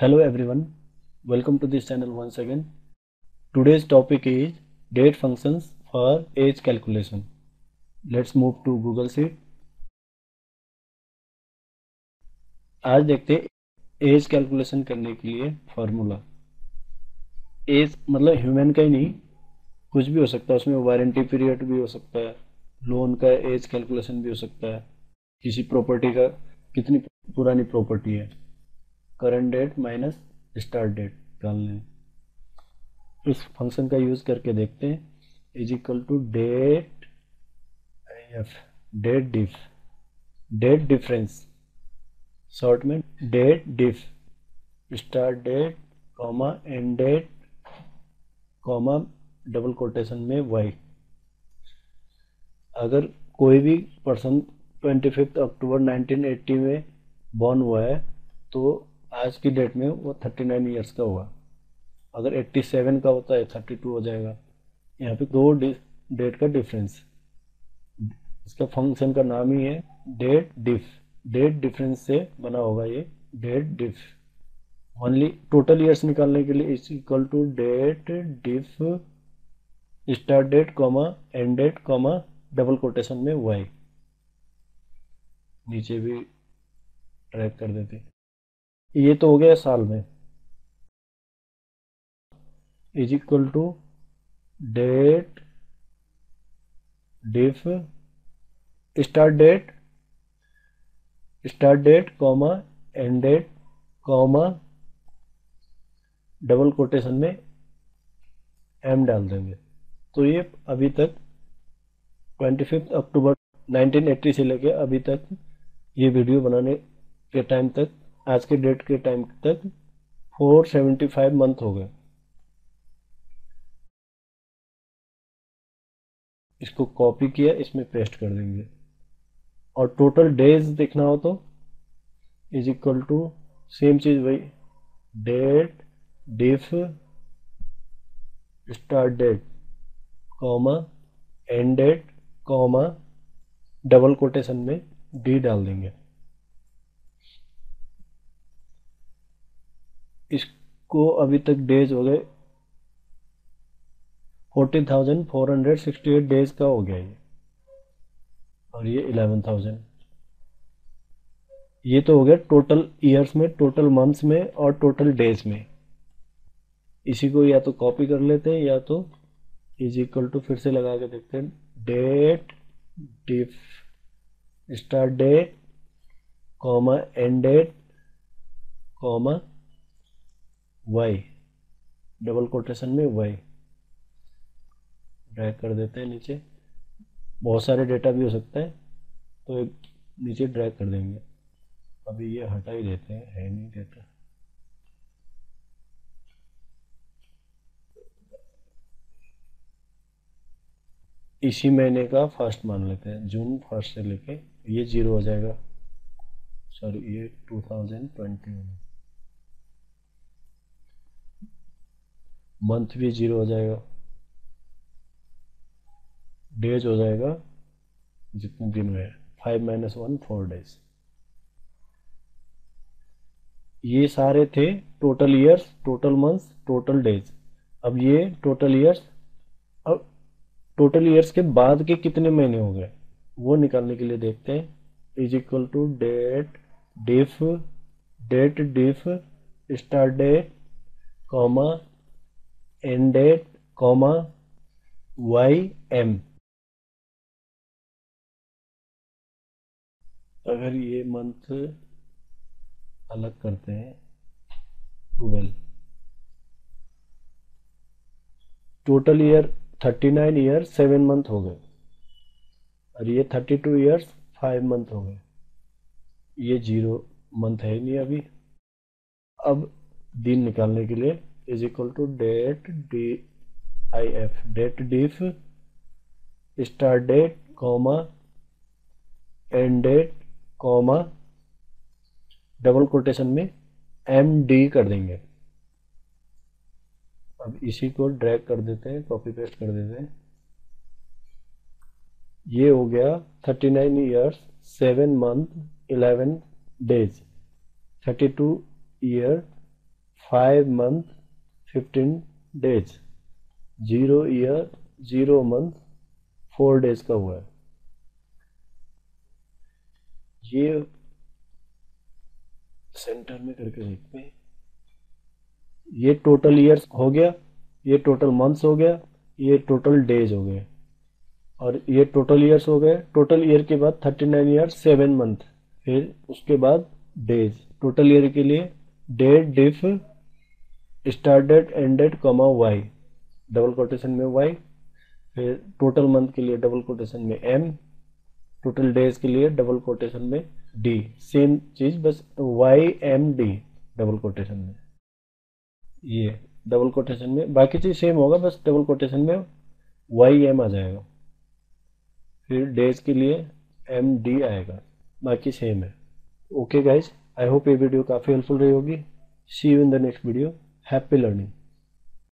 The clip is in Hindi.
Hello everyone, welcome to this channel once again. Today's topic is date functions for age calculation. Let's move to Google Sheet. आज देखते हैं एज कैलकुलेशन करने के लिए फार्मूला। एज मतलब ह्यूमन का ही नहीं, कुछ भी हो सकता है, उसमें वारंटी पीरियड भी हो सकता है, लोन का एज कैलकुलेशन भी हो सकता है, किसी प्रॉपर्टी का कितनी पुरानी प्रॉपर्टी है, current date minus start date निकालने। इस फंक्शन का यूज करके देखते हैं। Is equal to date diff, date difference, short में डेट डिफ, start date comma end date comma double quotation में वाई। अगर कोई भी पर्सन 25 अक्टूबर 1980 में बॉर्न हुआ है तो आज की डेट में वो 39 ईयर्स का हुआ। अगर 87 का होता है 32 हो जाएगा। यहाँ पे दो डेट का डिफरेंस, इसका फंक्शन का नाम ही है डेट डिफ। डेट डिफरेंस से बना होगा ये date dif. Only total years निकालने के लिए is equal to date diff start date comma end date comma double quotation में वाई। नीचे भी ट्रैक कर देते। ये तो हो गया साल में। Is equal to date diff start date comma end date comma double quotation में एम डाल देंगे। तो ये अभी तक 25 अक्टूबर 1980 से लेके अभी तक, ये वीडियो बनाने के टाइम तक, आज के डेट के टाइम तक 475 मंथ हो गए। इसको कॉपी किया, इसमें पेस्ट कर देंगे। और टोटल डेज देखना हो तो इज इक्वल टू सेम चीज वही डेट डिफ start date comma end date comma double quotation में डी डाल देंगे। इसको अभी तक डेज हो गए 40,468 डेज का हो गया ये, और ये 11,000। ये तो हो गया टोटल ईयर्स में, टोटल मंथ्स में और टोटल डेज में। इसी को या तो कॉपी कर लेते हैं या तो इज इक्वल टू फिर से लगा के देखते हैं डेट डिफ start date comma end date comma Y double quotation में वाई। ड्रैग कर देते हैं नीचे। बहुत सारे डेटा भी हो सकता है तो एक नीचे ड्रैग कर देंगे। अभी ये हटा ही देते हैं, है नहीं डेटा। इसी महीने का फर्स्ट मान लेते हैं, जून फर्स्ट से लेके ये जीरो हो जाएगा। सॉरी, ये 2020 मंथ भी जीरो हो जाएगा। डेज हो जाएगा जितने दिन में 5 - 1 4 डेज। ये सारे थे total years, total months, total days. अब ये टोटल ईयर्स, अब टोटल ईयर्स के बाद के कितने महीने हो गए वो निकालने के लिए देखते हैं। Is equal to date diff start date comma end date comma Y M. अगर ये मंथ अलग करते हैं 12, टोटल ईयर 39 ईयर 7 मंथ हो गए, और ये 32 ईयर्स 5 मंथ हो गए। ये जीरो मंथ है नहीं अभी। अब दिन निकालने के लिए is equal to date D I F date diff start date comma end date comma double quotation में एम डी कर देंगे। अब इसी को ड्रैग कर देते हैं, कॉपी पेस्ट कर देते हैं। ये हो गया 39 years 7 month 11 days, 32 year 5 month 15 days, 0 year 0 month 4 days का हुआ है। ये सेंटर में करके देखते हैं। ये टोटल ईयर्स हो गया, ये टोटल मंथ्स हो गया, ये टोटल डेज हो गए और ये टोटल ईयर्स हो गए। टोटल ईयर के बाद 39 ईयर 7 मंथ, फिर उसके बाद डेज। टोटल ईयर के लिए डेट डिफ start date end date comma Y, double quotation में वाई, फिर टोटल मंथ के लिए डबल कोटेशन में एम, टोटल डेज के लिए डबल कोटेशन में डी। सेम चीज बस Y M D double quotation में, ये डबल कोटेशन में बाकी चीज सेम होगा, बस डबल कोटेशन में वाई एम आ जाएगा। फिर डेज के लिए एम डी आएगा, बाकी सेम है। ओके गाइज, आई होप ये वीडियो काफ़ी हेल्पफुल रही होगी। See you in the next video. Happy learning.